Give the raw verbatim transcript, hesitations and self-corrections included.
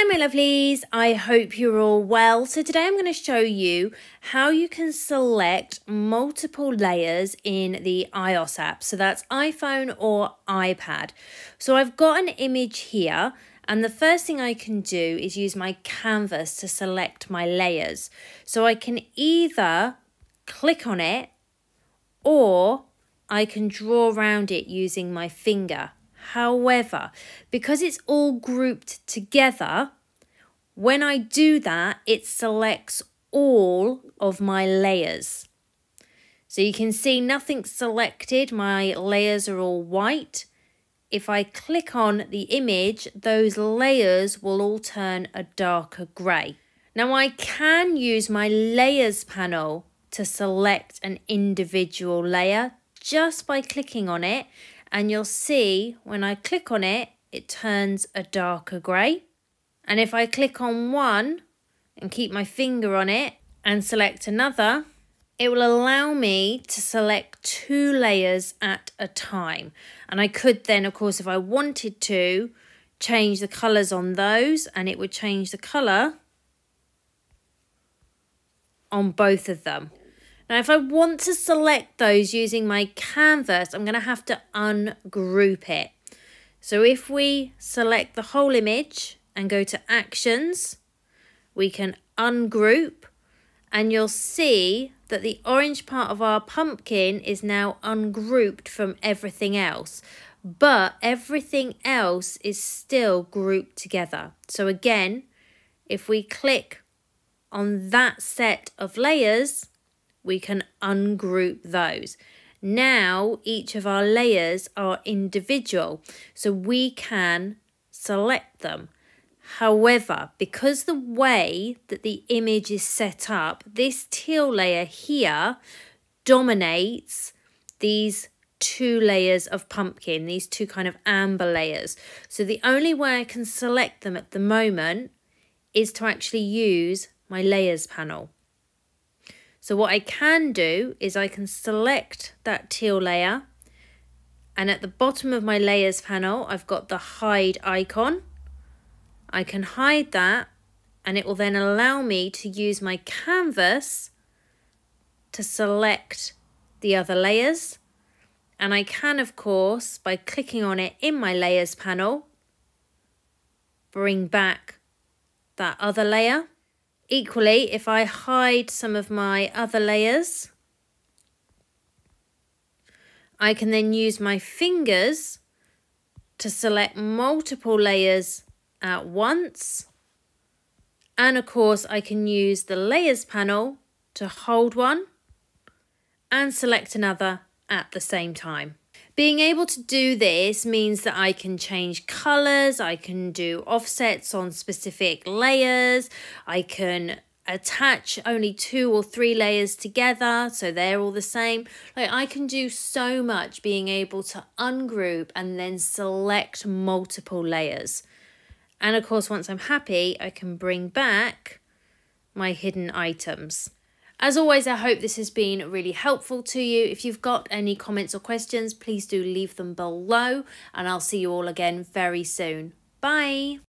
Hi my lovelies, I hope you're all well. So today I'm going to show you how you can select multiple layers in the iOS app. So that's iPhone or iPad. So I've got an image here and the first thing I can do is use my canvas to select my layers. So I can either click on it or I can draw around it using my finger. However, because it's all grouped together, when I do that, it selects all of my layers. So you can see nothing's selected. My layers are all white. If I click on the image, those layers will all turn a darker grey. Now I can use my layers panel to select an individual layer just by clicking on it. And you'll see when I click on it, it turns a darker grey. And if I click on one and keep my finger on it and select another, it will allow me to select two layers at a time. And I could then, of course, if I wanted to, change the colours on those, and it would change the colour on both of them. Now, if I want to select those using my canvas, I'm going to have to ungroup it. So if we select the whole image and go to Actions, we can ungroup, and you'll see that the orange part of our pumpkin is now ungrouped from everything else. But everything else is still grouped together. So again, if we click on that set of layers, we can ungroup those. Now each of our layers are individual, so we can select them. However, because the way that the image is set up, this teal layer here dominates these two layers of pumpkin, these two kind of amber layers. So the only way I can select them at the moment is to actually use my layers panel. So what I can do is I can select that teal layer, and at the bottom of my layers panel, I've got the hide icon. I can hide that, and it will then allow me to use my canvas to select the other layers. And I can, of course, by clicking on it in my layers panel, bring back that other layer. Equally, if I hide some of my other layers, I can then use my fingers to select multiple layers at once. And of course, I can use the layers panel to hold one and select another at the same time. Being able to do this means that I can change colours, I can do offsets on specific layers, I can attach only two or three layers together so they're all the same. Like, I can do so much being able to ungroup and then select multiple layers. And of course, once I'm happy, I can bring back my hidden items. As always, I hope this has been really helpful to you. If you've got any comments or questions, please do leave them below, and I'll see you all again very soon. Bye!